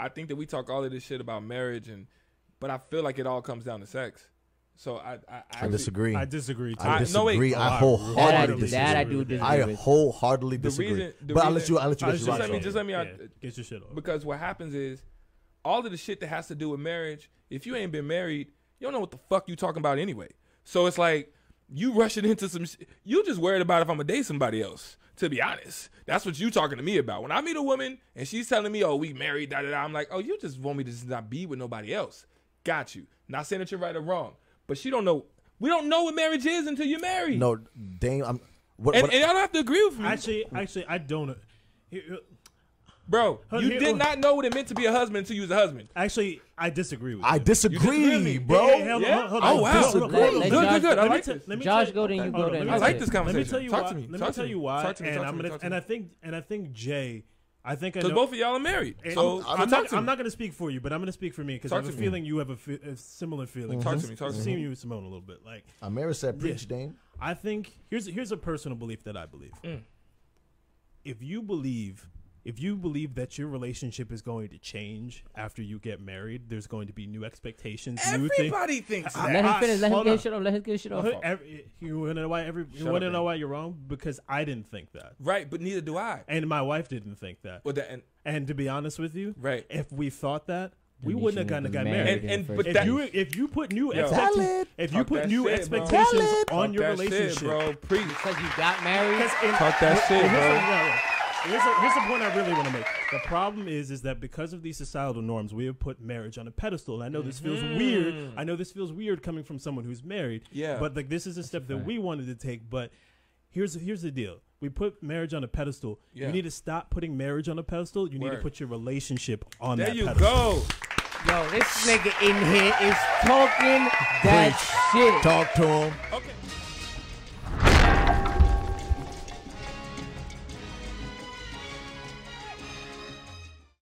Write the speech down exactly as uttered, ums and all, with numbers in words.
I think that we talk all of this shit about marriage, and but I feel like it all comes down to sex. So I, I, I, I disagree. I disagree. Too. I disagree. I, no, I wholeheartedly disagree. That I do disagree. I wholeheartedly disagree. The reason, the but reason, I'll let you. I'll let you. Get just, your let me, just let me. Just let me. Get your shit off. Because what happens is, all of the shit that has to do with marriage, if you ain't been married, you don't know what the fuck you talking about anyway. So it's like you rushing into some. Sh you just worried about if I'm gonna date somebody else. To be honest, that's what you talking to me about. When I meet a woman and she's telling me, "Oh, we married," da da da, I'm like, "Oh, you just want me to just not be with nobody else." Got you. Not saying that you're right or wrong. But she don't know. We don't know what marriage is until you're married. No, damn. I'm, what, and, what, and I don't have to agree with me. Actually, actually, I don't. Bro, you here, did not know what it meant to be a husband until you was a husband. Actually, I disagree with you. I disagree, disagree with me, bro. Hey, hey, hold yeah. on, hold on. Oh, wow. Disagree. Let, let good, Josh, good, good. I like this. Josh, go then you go then. I like this conversation. Let me tell you talk why. To me. Let me tell you why. Talk to me. And, I'm gonna, and I think, and I think Jay, I think I know. Because both of y'all are married. So I'm, I'm, I'm not, not going to speak for you, but I'm going to speak for me because I have a feeling me. you have a, fe a similar feeling. Mm-hmm. Talk to me. Talk to me. See you, Simone, a little bit. Like I married said, preach, yeah. Dame. I think here's here's a personal belief that I believe. Mm. If you believe, if you believe that your relationship is going to change after you get married, there's going to be new expectations. Everybody new thinks. That. Let him finish. Let him get shit off. Let him get shit off. Every, you want to know why? Every, you want to know why you're wrong? Because I didn't think that. Right, but neither do I. And my wife didn't think that. Well, that and, and to be honest with you, right? If we thought that, we wouldn't have gotten got married. And, and but if that, you if you put new expectations, if you put new shit, expectations bro. on Talk your relationship, shit, bro, preach because you got married. In, Talk that shit, bro. Here's a, here's a point I really want to make. The problem is, is that because of these societal norms, we have put marriage on a pedestal. And I know this feels mm-hmm. weird. I know this feels weird coming from someone who's married. Yeah. But like, this is a step that we wanted to take. But here's here's the deal. We put marriage on a pedestal. Yeah. You need to stop putting marriage on a pedestal. You Word. need to put your relationship on there that pedestal. There you go. Yo, this nigga in here is talking that Please. shit. Talk to him. Okay.